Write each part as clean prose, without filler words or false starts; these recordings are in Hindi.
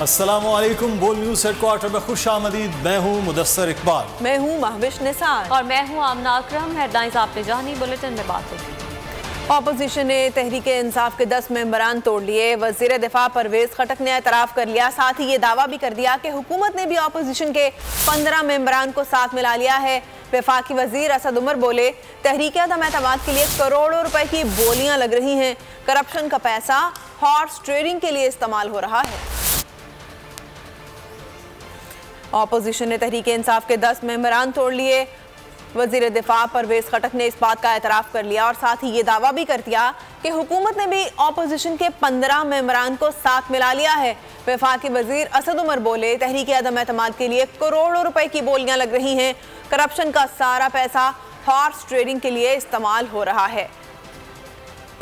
अस्सलामुअलैकुम, बोल न्यूज़ हेडक्वार्टर में खुश आमदीद। मैं हूँ मुदस्सर इकबाल, मैं हूँ महविश निसार और मैं हूँ आमना अकरम। हेडलाइंस आपने जानी, बुलेटिन में बात होगी। ऑपोजिशन ने तहरीक इंसाफ के 10 मेंबरान तोड़ लिए। वज़ीर दिफा परवेज़ खटक ने एतराफ़ कर लिया, साथ ही ये दावा भी कर दिया कि हुकूमत ने भी ऑपोजिशन के 15 मेंबरान को साथ मिला लिया है। वफाकी वजीर असद उमर बोले, तहरीक-ए-अदम एतमाद के लिए करोड़ों रुपए की बोलियां लग रही हैं। करप्शन का पैसा हॉर्स ट्रेडिंग के लिए इस्तेमाल हो रहा है। ऑपोजिशन ने तहरीक-ए-इंसाफ के 10 मेंबरान तोड़ लिए। वजीर दिफा परवेज खटक ने इस बात का एतराफ़ कर लिया और साथ ही ये दावा भी कर दिया कि हुकूमत ने भी ऑपोजिशन के 15 मेंबरान को साथ मिला लिया है। वफाकी वजीर असद उमर बोले, तहरीक अदम एतमाद के लिए करोड़ों रुपए की बोलियां लग रही हैं। करप्शन का सारा पैसा हॉर्स ट्रेडिंग के लिए इस्तेमाल हो रहा है।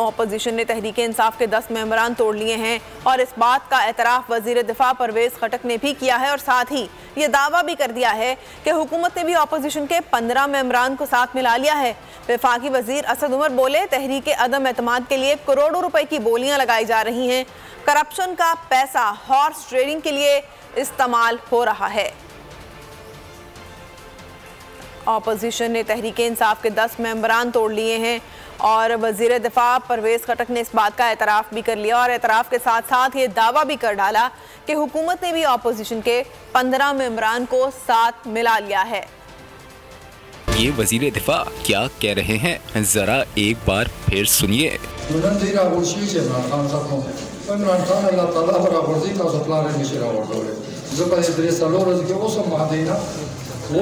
ऑपोजिशन ने तहरीक इंसाफ के 10 मेंबरान तोड़ लिए हैं और इस बात का एतराफ़ वजीर दिफा परवेज़ खटक ने भी किया है और साथ ही ये दावा भी कर दिया है कि हुकूमत ने भी ऑपोजिशन के 15 मेंबरान को साथ मिला लिया है। वफाकी वजीर असद उमर बोले, तहरीक अदम एतमाद के लिए करोड़ों रुपए की बोलियां लगाई जा रही हैं। करप्शन का पैसा हॉर्स ट्रेडिंग के लिए इस्तेमाल हो रहा है। ऑपोजिशन ने तहरीक इंसाफ के 10 मेंबरान तोड़ लिए हैं और वजीर दिफा परवेज़ खटक ने इस बात का एतराफ़ भी कर लिया और एतराफ़ के साथ साथ ये दावा भी कर डाला कि हुकूमत ने भी ऑपोजिशन के 15 मेंबरान को साथ मिला लिया है। ये वजीर दिफा क्या कह रहे हैं, जरा एक बार फिर सुनिए। वो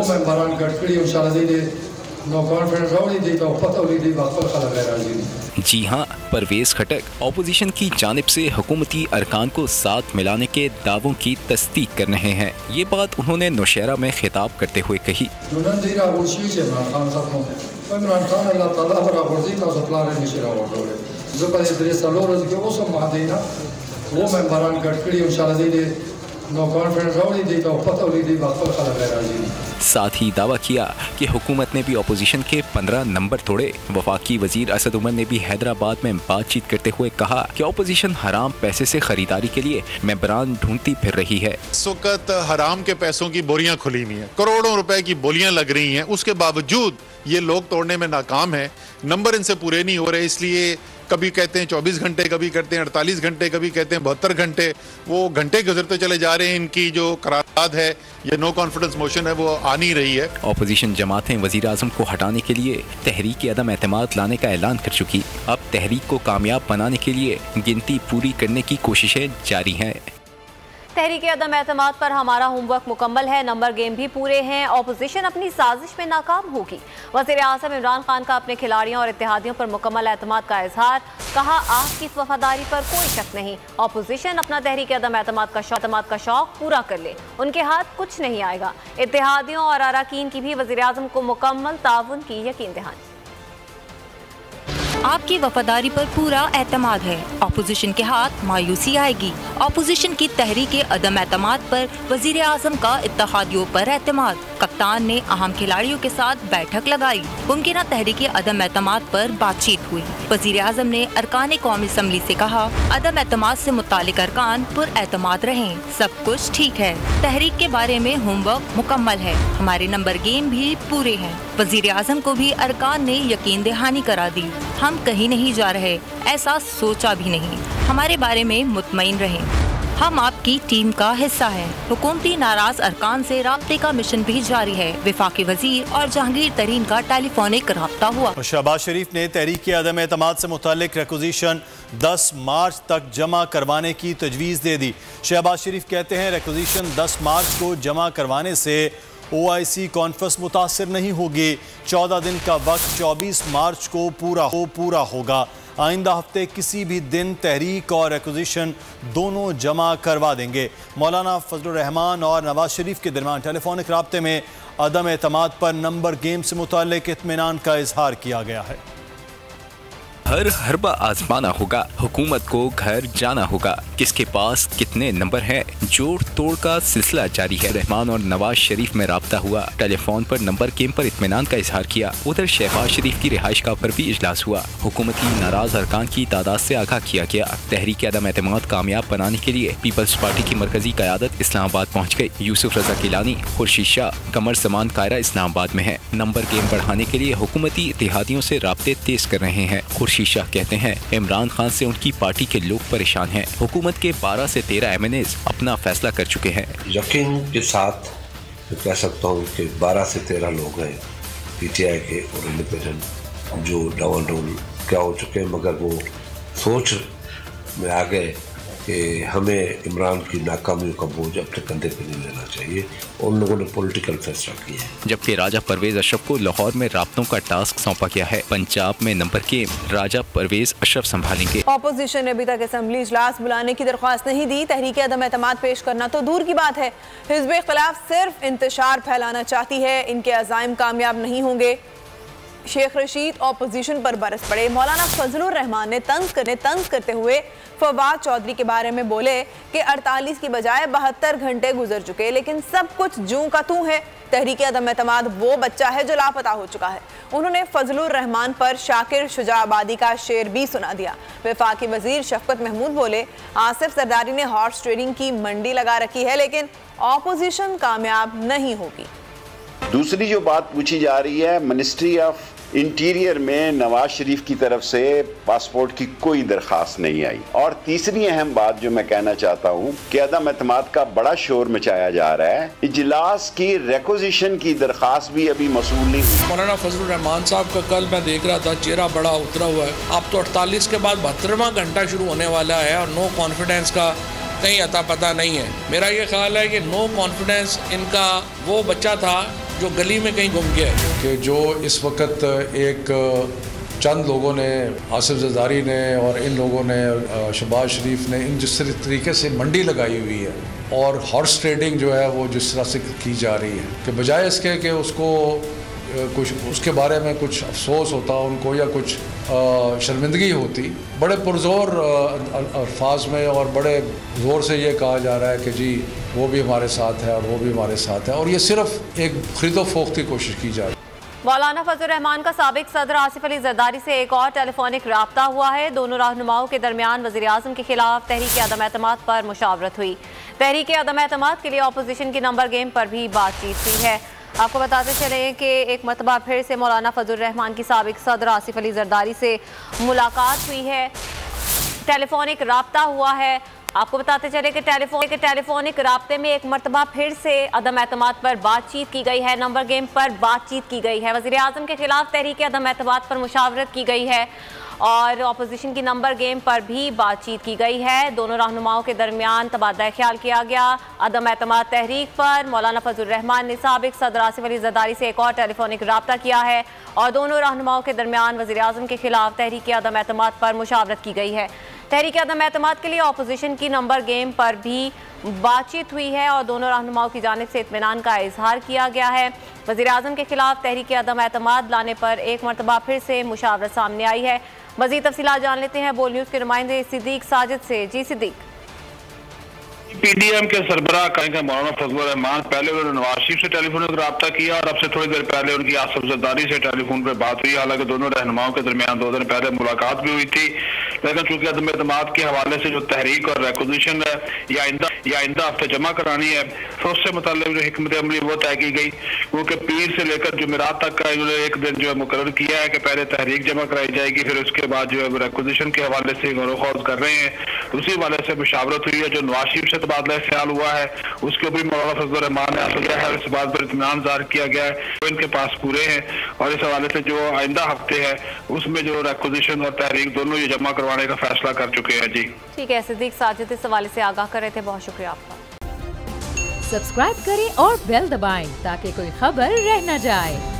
मेंबरान जी हां, परवेज़ खटक ऑपोजिशन की जानिब से हुकूमती अरकान को साथ मिलाने के दावों की तस्दीक कर रहे हैं। ये बात उन्होंने नौशहरा में खिताब करते हुए कही। साथ ही दावा किया कि हुकूमत ने भी अपोजिशन के 15 नंबर तोड़े। वफाकी वजीर असद उमर ने भी हैदराबाद में बातचीत करते हुए कहा कि अपोजिशन हराम पैसे से खरीदारी के लिए मेंबरान ढूंढती फिर रही है। इस वक्त हराम के पैसों की बोरियां खुली हुई है, करोड़ों रुपए की बोलियां लग रही हैं, उसके बावजूद ये लोग तोड़ने में नाकाम है। नंबर इनसे पूरे नहीं हो रहे, इसलिए कभी कहते हैं 24 घंटे, कभी कहते हैं 48 घंटे, कभी कहते हैं 72 घंटे। वो घंटे गुजरते चले जा रहे हैं। इनकी जो करारदाद है, ये नो कॉन्फिडेंस मोशन है, वो आ नहीं रही है। ऑपोजिशन जमातें वजीर आजम को हटाने के लिए तहरीक अदम एतमाद लाने का ऐलान कर चुकी। अब तहरीक को कामयाब बनाने के लिए गिनती पूरी करने की कोशिशें जारी हैं। तहरीक अदम एतमाद पर हमारा होमवर्क मुकम्मल है, नंबर गेम भी पूरे हैं। ऑपोजिशन अपनी साजिश में नाकाम होगी। वज़ीर आज़म इमरान खान का अपने खिलाड़ियों और इत्तेहादियों पर मुकम्मल एतमाद का इजहार, कहा आपकी वफादारी पर कोई शक नहीं। ऑपोजिशन अपना तहरीक अदम एतमाद का शौक पूरा कर ले, उनके हाथ कुछ नहीं आएगा। इत्तेहादियों और अराकीन की भी वज़ीर आज़म को मुकम्मल ताउन की यकीन दहानी। आपकी वफादारी पर पूरा एतमाद है, ऑपोजिशन के हाथ मायूसी आएगी। ऑपोजिशन की तहरीक अदम एतमाद पर वजीर आजम का इत्तेहादियों पर एतमाद। कप्तान ने अहम खिलाड़ियों के साथ बैठक लगाई, मुमकिन तहरीक अदम एतमाद पर बातचीत हुई। वजीर आजम ने अरकान कौमी असम्बली से कहा, अदम एतमाद से मुतालिक अरकान पुर एतमाद रहें, सब कुछ ठीक है। तहरीक के बारे में होमवर्क मुकम्मल है, हमारे नंबर गेम भी पूरे हैं। वजीर आजम को भी अरकान ने यकीन दहानी करा दी, हम कहीं नहीं जा रहे, ऐसा सोचा भी नहीं, हमारे बारे में मुतमईन रहें, हम आपकी टीम का हिस्सा है। हुकूमती नाराज अरकान से राब्ते का मिशन भी जारी है। विफाकी वजीर और जहांगीर तरीन का टेलीफोनिक राब्ता हुआ। शहबाज शरीफ ने तहरीक अदम एतमाद से मुतालिक रेक्विजिशन 10 मार्च तक जमा करवाने की तजवीज़ दे दी। शहबाज शरीफ कहते हैं, रेक्विजिशन 10 मार्च को जमा करवाने से OIC कॉन्फ्रेंस मुतासर नहीं होगी। 14 दिन का वक्त 24 मार्च को पूरा होगा। आइंदा हफ्ते किसी भी दिन तहरीक और एक्विजिशन दोनों जमा करवा देंगे। मौलाना फजलुर रहमान और नवाज शरीफ के दरमियान टेलीफोनिक राब्ते में अदम एतमाद पर नंबर गेम से मुताल्लिक इत्मीनान का इजहार किया गया है। हर हरबा आजमाना होगा, हुकूमत को घर जाना होगा। किसके पास कितने नंबर हैं, जोड़ तोड़ का सिलसिला जारी है। रहमान और नवाज शरीफ में राब्ता हुआ, टेलीफोन पर नंबर गेम पर इत्मीनान का इजहार किया। उधर शहबाज शरीफ की रिहाइश गाह पर भी इजलास हुआ, हुकूमती नाराज अरकान की तादाद से आगाह किया गया। तहरीक अदम एतमाद कामयाब बनाने के लिए पीपल्स पार्टी की मरकजी क़यादत इस्लामाबाद पहुँच गयी। यूसुफ रजा गिलानी, खुर्शीद शाह, कमर जमान कायरा इस्लामाबाद में है। नंबर गेम बढ़ाने के लिए हुकूमती इतिहादियों से राब्ते तेज कर रहे हैं। खुर्शीद शाह कहते हैं इमरान खान से उनकी पार्टी के लोग परेशान हैं। हुकूमत के 12 से 13 एमएनएस अपना फैसला कर चुके हैं। यकीन के साथ मैं कह सकता हूँ कि 12 से 13 लोग हैं पीटीआई के और इंडिपेंडेंट जो डबल रोल क्या हो चुके हैं, मगर वो सोच में आ गए कि हमें इमरान की नाकामियों का बोझ अपने कंधे पर नहीं लेना चाहिए। उन लोगों ने पॉलिटिकल फैसला किया है। जबकि राजा परवेज अशरफ को लाहौर में राब्तों का टास्क सौंपा गया है। पंजाब में नंबर के राजा परवेज अशरफ संभालेंगे। ऑपोजिशन ने अभी तक असेंबली इजलास बुलाने की दरख्वास्त नहीं दी। तहरीक अदम एतमाद पेश करना तो दूर की बात है, हिज़्ब इख्तिलाफ सिर्फ इंतशार फैलाना चाहती है। इनके अज़ाइम कामयाब नहीं होंगे। शेख रशीद ऑपोजिशन पर बरस पड़े। मौलाना फजलुर रहमान ने तंज करते हुए फवाद चौधरी के बारे में बोले कि 48 की बजाय 72 घंटे गुजर चुके, लेकिन सब कुछ जूं का तूं है। तहरीक अदम एतमाद वो बच्चा है जो लापता हो चुका है। उन्होंने फजलुर रहमान पर शाकिर शुजा आबादी का शेर भी सुना दिया। वफाकी वजीर शफकत महमूद बोले आसिफ जरदारी ने हॉर्स ट्रेडिंग की मंडी लगा रखी है, लेकिन ऑपोजिशन कामयाब नहीं होगी। दूसरी जो बात पूछी जा रही है, मिनिस्ट्री ऑफ इंटीरियर में नवाज शरीफ की तरफ से पासपोर्ट की कोई दरखास्त नहीं आई। और तीसरी अहम बात जो मैं कहना चाहता हूँ कि अदम एतमाद का बड़ा शोर मचाया जा रहा है, इजलास की रेकोजिशन की दरखास्त भी अभी मसूल नहीं हुई। मौलाना फजलुर रहमान साहब का कल मैं देख रहा था चेहरा बड़ा उतरा हुआ है। अब तो 48 के बाद 72वां घंटा शुरू होने वाला है और नो कॉन्फिडेंस का कहीं अता पता नहीं है। मेरा ये ख्याल है कि नो कॉन्फिडेंस इनका वो बच्चा था जो गली में कहीं घूम गया है। कि जो इस वक्त एक चंद लोगों ने, आसिफ जरदारी ने और इन लोगों ने, शहबाज शरीफ ने, इन जिस तरीके से मंडी लगाई हुई है और हॉर्स ट्रेडिंग जो है वो जिस तरह से की जा रही है, कि बजाय इसके कि उसको कुछ उसके बारे में कुछ अफसोस होता उनको या कुछ शर्मिंदगी होती, बड़े पुरजोर अल्फाज में और बड़े ज़ोर से ये कहा जा रहा है कि जी वो भी हमारे साथ है और वो भी हमारे साथ है, और ये सिर्फ एक खरीदो फोख्त की कोशिश की जा रही है। मौलाना फजलुर रहमान का साबिक सदर आसिफ अली जरदारी से एक और टेलीफोनिक राब्ता हुआ है। दोनों रहनुमाओं के दरमियान वज़ीर आज़म के खिलाफ तहरीक अदम एतमाद पर मुशावरत हुई। तहरीक अदम एतमाद के लिए अपोजिशन की नंबर गेम पर भी बातचीत हुई है। आपको बताते चलें कि एक मरतबा फिर से मौलाना फजलुर रहमान की साबिक सदर आसिफ अली जरदारी से मुलाकात हुई है, टेलीफोनिक राब्ता हुआ है। आपको बताते चलें कि टेलीफोनिक राब्ते में एक मरतबा फिर से अदम एतमाद पर बातचीत की गई है, नंबर गेम पर बातचीत की गई है, वज़ीर आज़म के ख़िलाफ़ तहरीक अदम एतमाद पर मुशावरत की गई है और अपोजिशन की नंबर गेम पर भी बातचीत की गई है। दोनों रहनुमाओं के दरमियान तबादला ख्याल किया गया। अदम एतमाद तहरीक पर मौलाना फजलुर रहमान ने साबिक सदर आसिफ अली जरदारी से एक और टेलीफोनिक राब्ता किया है और दोनों रहनुमाओं के दरमियान वज़ीर आज़म के खिलाफ तहरीक अदम एतमाद पर मुशावरत की गई है। तहरीक अदम एतमाद के लिए अपोजिशन की नंबर गेम पर भी बातचीत हुई है और दोनों रहनुमाओं की जानिब से इत्मीनान का इजहार किया गया है। वज़ीर आज़म के खिलाफ तहरीक अदम एतमाद लाने पर एक मरतबा फिर से मुशावरत सामने आई है। मज़ीद तफसीलात जान लेते हैं बोल न्यूज़ के नुमाइंदे सिद्दीक साजिद से। जी सिद्दीक, पीडीएम के सरबराह मौलाना फजलुर रहमान पहले उन्होंने नवाज शरीफ से टेलीफोन पर राब्ता किया और अब से थोड़ी देर पहले उनकी आसिफ जरदारी से टेलीफोन पर बात हुई। हालांकि दोनों रहनुमाओं के दरमियान 2 दिन पहले मुलाकात भी हुई थी, लेकिन चूंकि अदम एतमाद के हवाले से जो तहरीक और रेकोजिशन है या आइंदा हफ्ते जमा करानी है, तो उससे मतलब जो हिकमत अमली वो तय की गई, क्योंकि पीर से लेकर जुमेरात तक का इन्होंने एक दिन जो है मुकर्रर किया है कि पहले तहरीक जमा कराई जाएगी, फिर उसके बाद जो है रेकोजिशन के हवाले से गौर-ओ-खौज कर रहे हैं। उसी हवाले से मुशावरत हुई है। जो नवाज शरीफ से तबादला ख्याल हुआ है उसके ऊपर मौलाना फजलुर रहमान ने इस बात पर इत्मीनान ज़ाहिर किया गया है, इनके पास पूरे हैं और इस हवाले से जो आइंदा हफ्ते है उसमें जो रेकोजिशन और तहरीक दोनों ये जमा करवाने का फैसला कर चुके हैं। जी ठीक है, सिद्दीक साजिद इस हवाले से आगाह कर रहे थे, बहुत शुक्रिया आपका। सब्सक्राइब करें और बेल दबाएं ताकि कोई खबर रह न जाए।